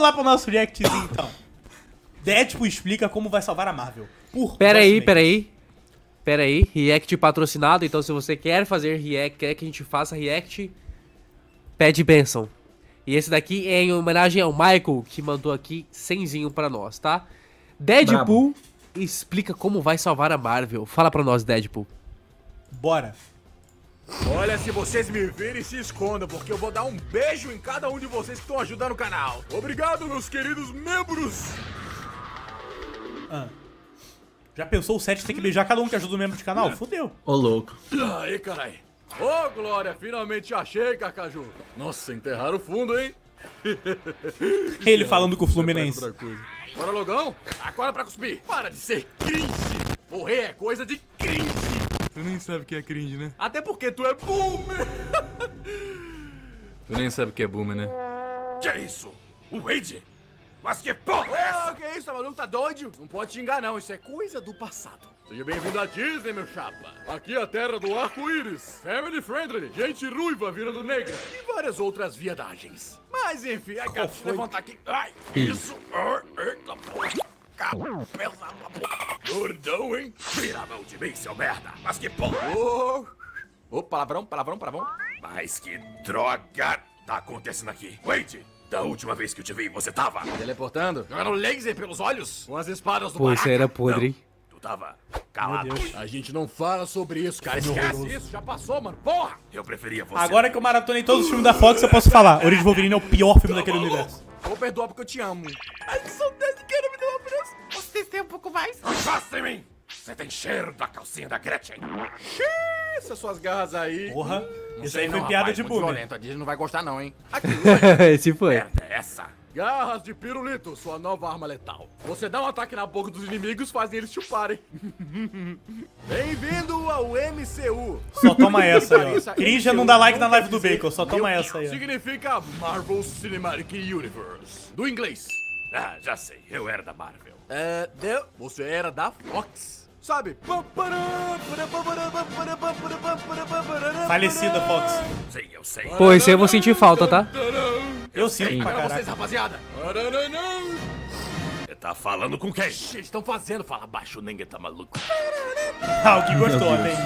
Vamos lá pro nosso reactzinho, então. Deadpool explica como vai salvar a Marvel. Pera aí. React patrocinado. Então, se você quer fazer react, quer que a gente faça react, pede bênção. E esse daqui é em homenagem ao Michael, que mandou aqui 100zinho pra nós, tá? Deadpool explica como vai salvar a Marvel. Fala pra nós, Deadpool. Bora. Olha, se vocês me virem, se escondam, porque eu vou dar um beijo em cada um de vocês que estão ajudando o canal. Obrigado, meus queridos membros. Já pensou o Sete ter que beijar cada um que ajuda o membro de canal? Fudeu. Ô, louco. Aí, carai. Ô, Glória, finalmente achei, Cacaju. Nossa, enterraram o fundo, hein? Ele falando com o Fluminense. Bora, Logão. Acorda pra cuspir. Para de ser cringe. Morrer é coisa de cringe. Tu nem sabe o que é cringe, né? Até porque tu é boomer. Tu nem sabe o que é boomer, né? Que é isso? O Wade? Mas que porra é essa? Que isso, tá maluco? Tá doido? Não pode te enganar, não. Isso é coisa do passado. Seja bem-vindo à Disney, meu chapa. Aqui é a terra do arco-íris. Family friendly. Gente ruiva virando negra. E várias outras viadagens. Mas enfim, ai, cara, levantar aqui. Ai, isso. Eita porra. Gordão, hein? Tira a mão de mim, seu merda. Mas que porra. Ô, oh, palavrão, palavrão, palavrão. Mas que droga tá acontecendo aqui? Wait. Da última vez que eu te vi, você tava... teleportando? Jogando laser pelos olhos? Com as espadas do... Pô, isso era podre. Não, tu tava calado. A gente não fala sobre isso, cara. Esquece isso, já passou, mano. Porra! Eu preferia você... Agora que eu maratonei todos os filmes da Fox, eu posso falar. Origem Wolverine é o pior filme daquele universo. Vou perdoar porque eu te amo. Ai, que saudade, cara, me deu uma pressa. Vocês têm um pouco mais? Não faça em mim! Você tem cheiro da calcinha da Gretchen. Essas suas garras aí. Porra. Isso aí foi piada de burro. A Disney não vai gostar não, hein? Aqui, esse foi. Essa. Garras de pirulito, sua nova arma letal. Você dá um ataque na boca dos inimigos, fazem eles chuparem. Bem-vindo ao MCU. Só toma essa aí, ó. Cringe não dá like na live do Bacon, só toma essa aí. Significa Marvel Cinematic Universe. Do inglês. Ah, já sei. Eu era da Marvel. Você era da Fox. Sabe? Falecida, Fox. Sim, eu sei. Pô, isso aí eu vou sentir falta, tá? Eu sinto pra vocês, rapaziada. Você tá falando com quem? Eles estão fazendo. Fala baixo, ninguém tá maluco. Ah, o que gostou, hein?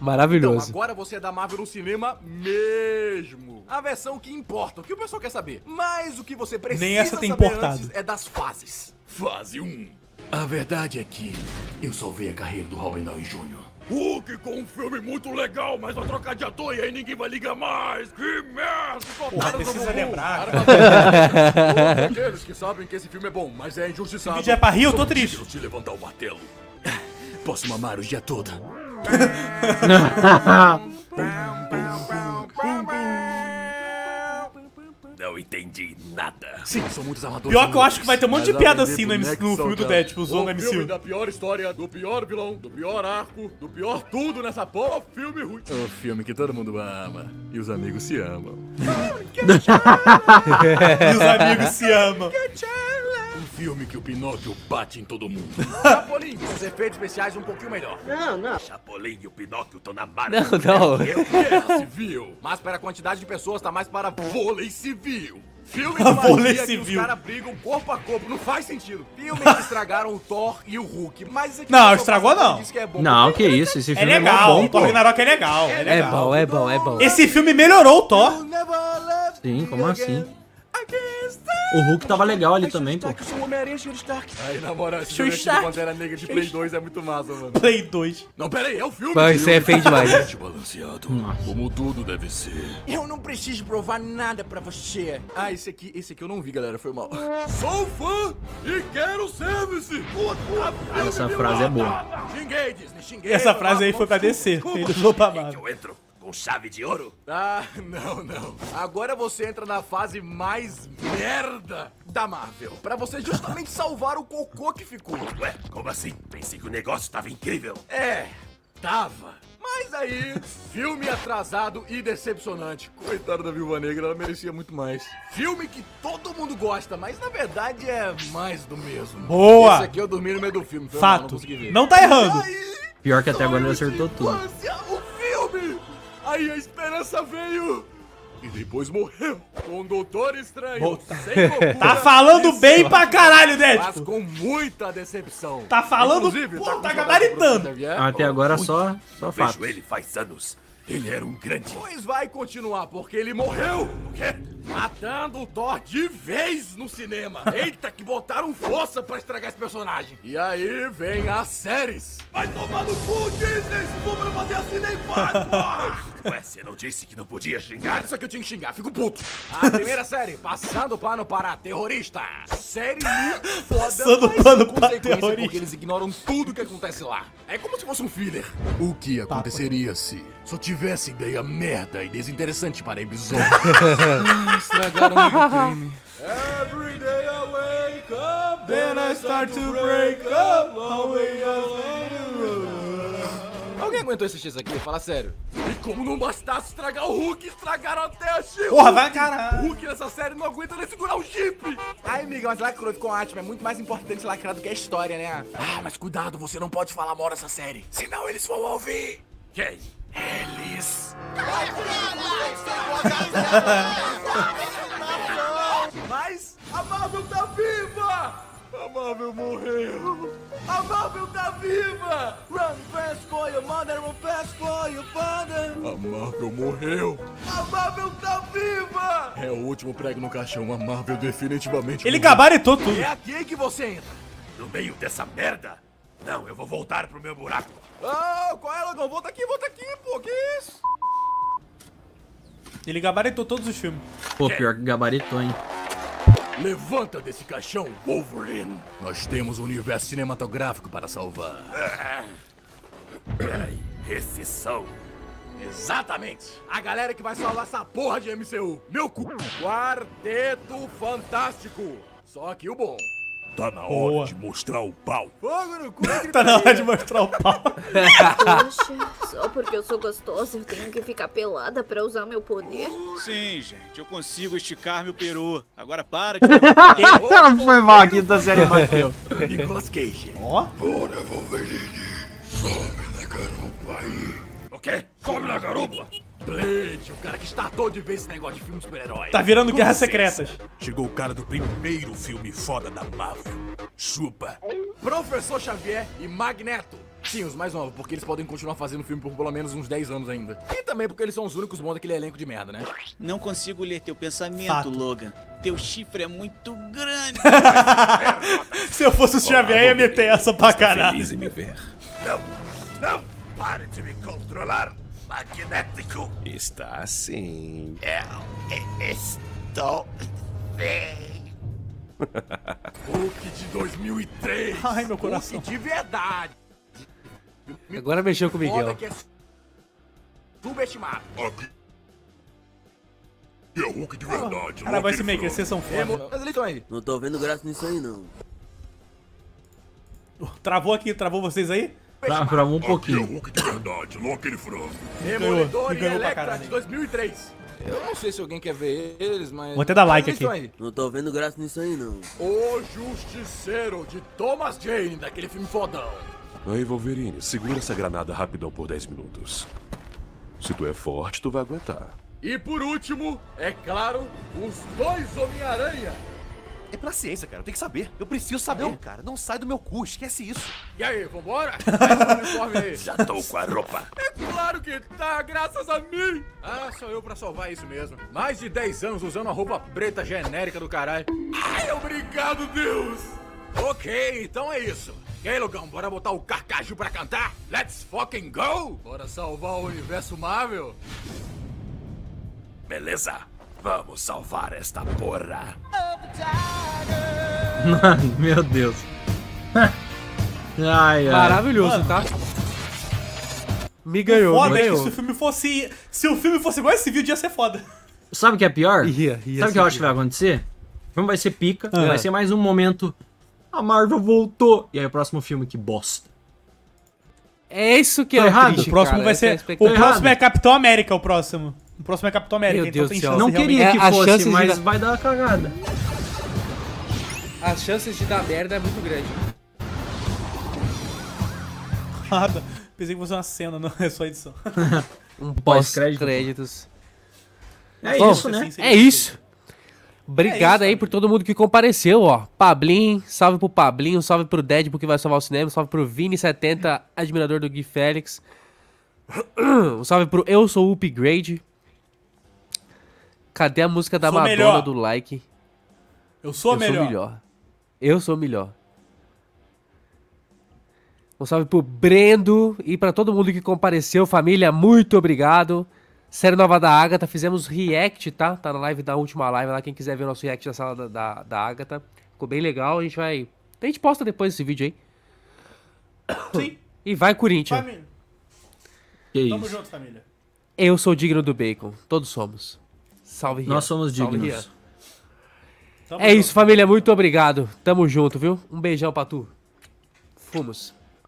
Maravilhoso. Então, agora você é da Marvel no cinema mesmo. A versão que importa, o que o pessoal quer saber. Mas o que você precisa nem essa tem saber antes é das fases. Fase 1. A verdade é que eu salvei a carreira do Robin Downey Jr. Hulk com um filme muito legal, mas vai trocar de ator e aí ninguém vai ligar mais. Que merda! Porra, precisa lembrar. Aqueles que sabem que esse filme é bom, mas é injustiçado. Se pedir é pra rir, eu tô triste. Te levantar o martelo. Posso mamar o dia todo. Não entendi nada. Sim, são muitos amadores. Pior que eu acho que vai ter um monte de piada assim no filme do Deadpool, usando o MCU. O filme da pior história, do pior vilão, do pior arco, do pior tudo nessa porra, filme ruim. É um filme que todo mundo ama e os amigos se amam. E os amigos se amam. Um filme que o Pinóquio bate em todo mundo. Chapolin, os efeitos especiais um pouquinho melhor. Não. Chapolin e o Pinóquio estão na barra. Não. Guerra Civil. Mas para a quantidade de pessoas tá mais para vôlei civil. Filme de magia que os caras brigam corpo a corpo. Não faz sentido. Filmes que estragaram o Thor e o Hulk. Mas aqui não, estragou não. Que é bom, não, que isso. Esse filme é legal. Bom, o Thor Ragnarok é legal. É bom. Esse filme melhorou o Thor. Sim, como assim? O Hulk tava legal ali também, pô. Aí, na moral, esse filme da Pantera Negra de Play 2 é muito massa, mano. Play 2. Não, pera aí, é o filme. Pô, isso é feio demais. Como tudo deve ser. Eu não preciso provar nada pra você. Ah, esse aqui eu não vi, galera, foi mal. Sou fã e quero service. Essa frase é boa. Xinguei, Disney, xinguei. Essa frase aí foi pra descer, ele usou pra amar. Eu entro com chave de ouro? Ah, não. Agora você entra na fase mais merda da Marvel. Pra você justamente salvar o cocô que ficou. Ué, como assim? Pensei que o negócio tava incrível. É, tava. Mas aí, filme atrasado e decepcionante. Coitada da Viúva Negra, ela merecia muito mais. Filme que todo mundo gosta, mas na verdade é mais do mesmo. Boa! Esse aqui eu dormi no meio do filme. Foi fato. Não consegui ver. Não tá errando. Aí, pior que até agora ele acertou tudo. O filme! Aí a esperança veio! E depois morreu com o Doutor Estranho. Sem loucura, tá falando bem pra caralho, Deadpool. Mas com muita decepção. Tá falando, pô, tá gabaritando. Até agora só fato. Ele faz anos. Ele era um grande... Pois vai continuar, porque ele morreu. O quê? Matando o Thor de vez no cinema. Eita, que botaram força pra estragar esse personagem. E aí vem as séries. Vai tomar no cu, Disney. Esse povo não fazia assim nem faz. Ué, você não disse que não podia xingar? Isso aqui eu tinha que xingar, fico puto. A primeira série, passando pano para terrorista. Série muito foda. Passando pano para terrorista. Porque eles ignoram tudo que acontece lá. É como se fosse um filler. O que aconteceria se... só tivesse ideia merda e desinteressante para episódio. Estragaram meu crime. Every day I wake up, then I start to break up. Alguém aguentou esse X aqui? Fala sério. E como não bastasse estragar o Hulk, estragaram até a Chip. Porra, vai caralho. O Hulk nessa série não aguenta nem segurar o Chip. Ai, amiga, mas lacrou com a Atma. É muito mais importante lacrar do que a história, né? Ah, mas cuidado, você não pode falar mal dessa série. Senão eles vão ouvir. Quem? Eles. Mas a Marvel tá viva! A Marvel morreu! A Marvel tá viva! Run fast for your mother, run fast for your father! A Marvel morreu! A Marvel tá viva! É o último prego no caixão, a Marvel definitivamente morreu. Ele gabaritou tudo! É aqui que você entra! No meio dessa merda? Não, eu vou voltar pro meu buraco. Ah, qual é, Logan? Volta aqui, pô, que isso? Ele gabaritou todos os filmes. Pô, pior que gabaritou, hein? Levanta desse caixão, Wolverine. Nós temos um universo cinematográfico para salvar. Peraí, recessão. Exatamente. A galera que vai salvar essa porra de MCU. Meu cu. Quarteto Fantástico. Só que o bom. Tá na hora de mostrar o pau. Fogo no cu, tá na hora de mostrar o pau. Poxa, só porque eu sou gostosa eu tenho que ficar pelada pra usar meu poder? Sim, gente, eu consigo esticar meu peru. Agora para de... Foi mal aqui da série Marvel. Nicholas Cage. Ó. Bora, Wolverine. Some na garupa aí. O quê? Some na garupa? Blade, o cara que startou de vez esse negócio de filme super-herói. Tá virando Guerras Secretas. Chegou o cara do primeiro filme foda da Marvel. Chupa. Professor Xavier e Magneto. Sim, os mais novos, porque eles podem continuar fazendo filme por pelo menos uns 10 anos ainda. E também porque eles são os únicos bons daquele elenco de merda, né? Não consigo ler teu pensamento, Logan. Teu chifre é muito grande. Se eu fosse o Xavier, ia meter essa pra caralho. Feliz em me ver. Não, pare de me controlar. Magnético. Está assim. Eu estou bem. Hulk de 2003. Ai, meu coração. Hulk de verdade. Agora mexeu comigo. É subestimado. É Hulk de verdade. Cara, vai se meter. Vocês são foda. Mas eles estão aí. Não tô vendo graça nisso aí, não. Travou aqui. Travou vocês aí? Travou um pouquinho. Aqui é Hulk de verdade, logo aquele frango. Demolidor e Electra de 2003. Eu não sei se alguém quer ver eles, mas... Vou até dar like aqui. Não tô vendo graça nisso aí, não. O Justiceiro de Thomas Jane, daquele filme fodão. Aí, Wolverine, segura essa granada rapidão por 10 minutos. Se tu é forte, tu vai aguentar. E por último, é claro, os dois Homem-Aranha. É pra ciência, cara, eu tenho que saber. Eu preciso saber, cara. Não sai do meu cu, esquece isso. E aí, vambora? Faz o uniforme aí. Já tô com a roupa. É claro que tá, graças a mim. Ah, sou eu pra salvar isso mesmo. Mais de 10 anos usando a roupa preta genérica do caralho. Ai, obrigado, Deus. Ok, então é isso. E aí, Lugão, bora botar o carcaju pra cantar? Let's fucking go! Bora salvar o universo Marvel? Beleza. Vamos salvar esta porra. Mano, meu Deus. Ai, ai. Maravilhoso, mano. Tá? Me ganhou, foda me ganhou. É que se o filme fosse... se o filme fosse igual esse vídeo, ia ser foda. Sabe o que é pior? Sabe o que eu acho que vai acontecer? O filme vai ser pica, vai ser mais um momento... A Marvel voltou. E aí o próximo filme, que bosta. É isso que é errado. Triste, o próximo cara, vai ser... O próximo é Capitão América, o próximo. O próximo é Capitão América, então tem chance. Não queria que fosse, mas vai dar uma cagada. As chances de dar merda é muito grande. Nada. Pensei que fosse uma cena, não é só edição. Um pós-créditos. É isso, né? É isso. Obrigado aí por todo mundo que compareceu, ó. Pablin, salve pro Pablin, salve pro Deadpool que vai salvar o cinema, salve pro Vini70, admirador do Gui Félix. Um salve pro Eu Sou Upgrade. Cadê a música da Madonna melhor. Do like? Eu sou melhor. Eu sou melhor. Um salve pro Brando e pra todo mundo que compareceu, família, muito obrigado. Série nova da Agatha, fizemos react, tá? Tá na live da última live lá, quem quiser ver o nosso react da sala da Agatha. Ficou bem legal, a gente vai... A gente posta depois esse vídeo aí. Sim. E vai Corinthians. Família. Que isso. Tamo junto, família. Eu sou digno do Bacon, todos somos. Salve, Ria. Nós somos dignos. É isso, família, muito obrigado. Tamo junto, viu? Um beijão pra tu. Fomos.